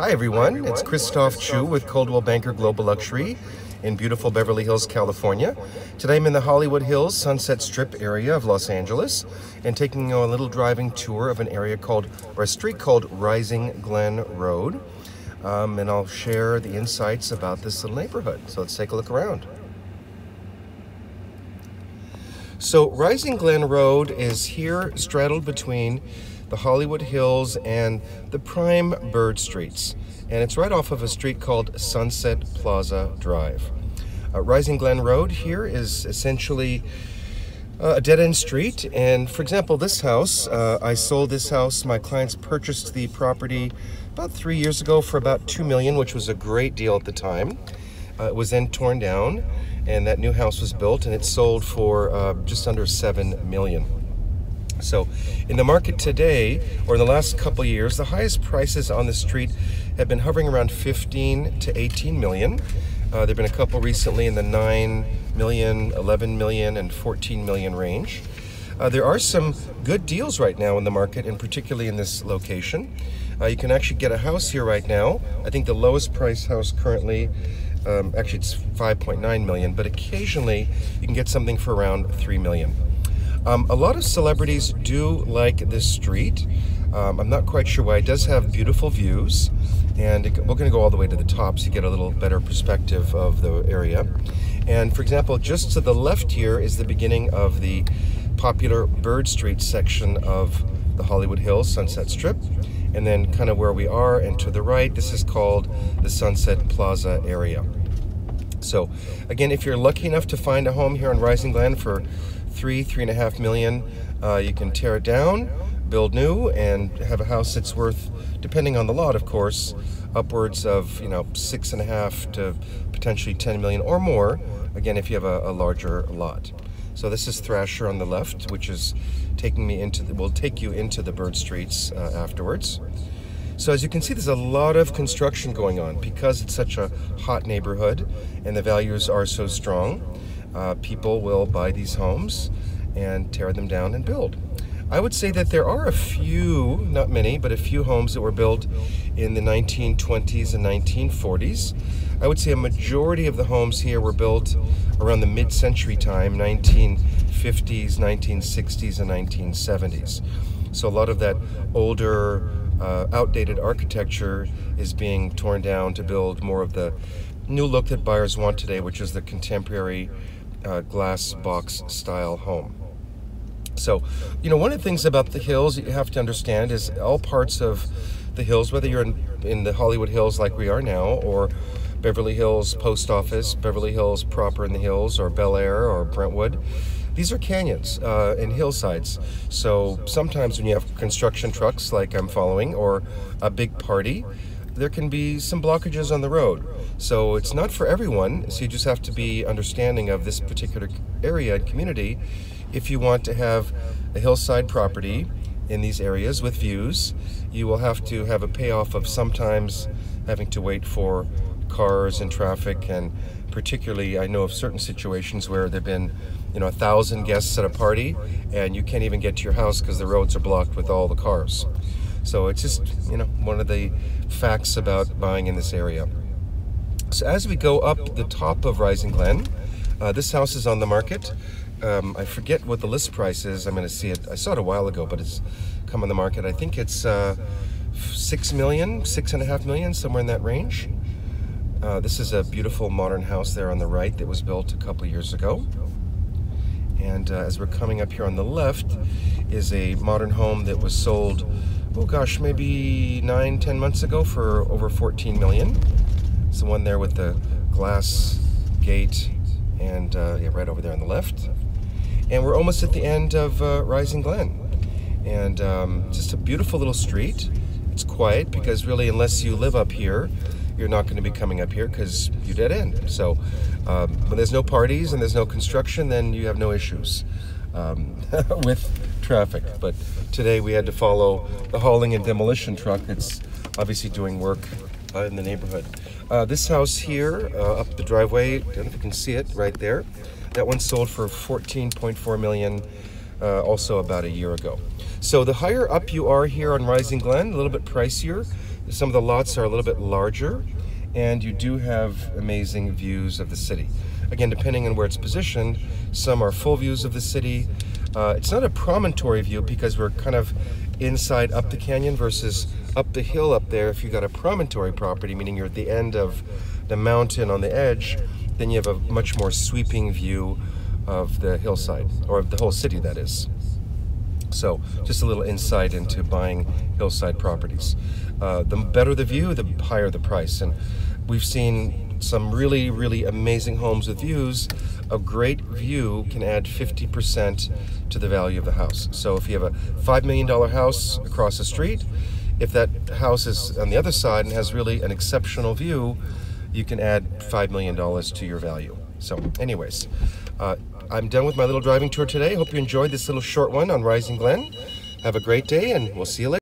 Hi everyone, it's Christophe Choo with Coldwell Banker Global Luxury in beautiful Beverly Hills, California. Today I'm in the Hollywood Hills Sunset Strip area of Los Angeles and taking you on a little driving tour of an area called, or a street called Rising Glen Road. And I'll share the insights about this little neighborhood. So let's take a look around. So Rising Glen Road is here straddled between the Hollywood Hills and the prime Bird Streets. And it's right off of a street called Sunset Plaza Drive. Rising Glen Road here is essentially a dead-end street. And for example, this house, I sold this house. My clients purchased the property about 3 years ago for about $2 million, which was a great deal at the time. It was then torn down and that new house was built and it sold for just under $7 million. So in the market today, or in the last couple years, the highest prices on the street have been hovering around 15 to 18 million. There've been a couple recently in the 9 million, 11 million, and 14 million range. There are some good deals right now in the market, and particularly in this location. You can actually get a house here right now. I think the lowest price house currently, actually it's 5.9 million, but occasionally you can get something for around 3 million. A lot of celebrities do like this street. I'm not quite sure why. It does have beautiful views, and we're going to go all the way to the top so you get a little better perspective of the area. And for example, just to the left here is the beginning of the popular Bird Street section of the Hollywood Hills Sunset Strip, and then kind of where we are, and to the right, this is called the Sunset Plaza area. So again, if you're lucky enough to find a home here in Rising Glen for $3 to $3.5 million, you can tear it down, build new, and have a house that's worth, depending on the lot of course, upwards of, you know, $6.5 to potentially $10 million or more, again if you have a larger lot. So this is Thrasher on the left, which is taking me into the, will take you into the Bird Streets afterwards. So as you can see, there's a lot of construction going on because it's such a hot neighborhood and the values are so strong. People will buy these homes and tear them down and build. I would say that there are a few, not many, but a few homes that were built in the 1920s and 1940s. I would say a majority of the homes here were built around the mid-century time, 1950s, 1960s, and 1970s. So a lot of that older, outdated architecture is being torn down to build more of the new look that buyers want today, which is the contemporary glass box style home. So, you know, one of the things about the hills that you have to understand is all parts of the hills, whether you're in the Hollywood Hills like we are now, or Beverly Hills Post Office, Beverly Hills proper in the hills, or Bel Air or Brentwood, these are canyons and hillsides. So sometimes when you have construction trucks like I'm following, or a big party, there can be some blockages on the road. So it's not for everyone, so you just have to be understanding of this particular area and community if you want to have a hillside property in these areas with views. You will have to have a payoff of sometimes having to wait for cars and traffic, and particularly I know of certain situations where there've been, you know, 1,000 guests at a party and you can't even get to your house because the roads are blocked with all the cars. So it's just, you know, one of the facts about buying in this area. So as we go up the top of Rising Glen, this house is on the market. I forget what the list price is. I'm going to see it. I saw it a while ago, but it's come on the market. I think it's $6 million, $6.5 million, somewhere in that range. This is a beautiful modern house there on the right that was built a couple years ago. And as we're coming up here on the left is a modern home that was sold, oh gosh, maybe 9-10 months ago for over $14 million. It's the one there with the glass gate, and yeah, right over there on the left. And we're almost at the end of Rising Glen, and just a beautiful little street. It's quiet because really, unless you live up here, you're not going to be coming up here because you dead end. So when there's no parties and there's no construction, then you have no issues with traffic. But today we had to follow the hauling and demolition truck that's obviously doing work in the neighborhood. This house here up the driveway, I don't know if you can see it right there, that one sold for $14.4 million, also about a year ago. So the higher up you are here on Rising Glen, a little bit pricier Some of the lots are a little bit larger, and you do have amazing views of the city. Again, depending on where it's positioned, some are full views of the city. It's not a promontory view because we're kind of inside up the canyon versus up the hill up there. If you've got a promontory property, meaning you're at the end of the mountain on the edge, then you have a much more sweeping view of the hillside, or of the whole city, that is. So just a little insight into buying hillside properties. The better the view, the higher the price. And we've seen some really, really amazing homes with views. A great view can add 50% to the value of the house. So if you have a $5 million house across the street, if that house is on the other side and has really an exceptional view, you can add $5 million to your value. So anyways, I'm done with my little driving tour today. Hope you enjoyed this little short one on Rising Glen. Have a great day, and we'll see you later.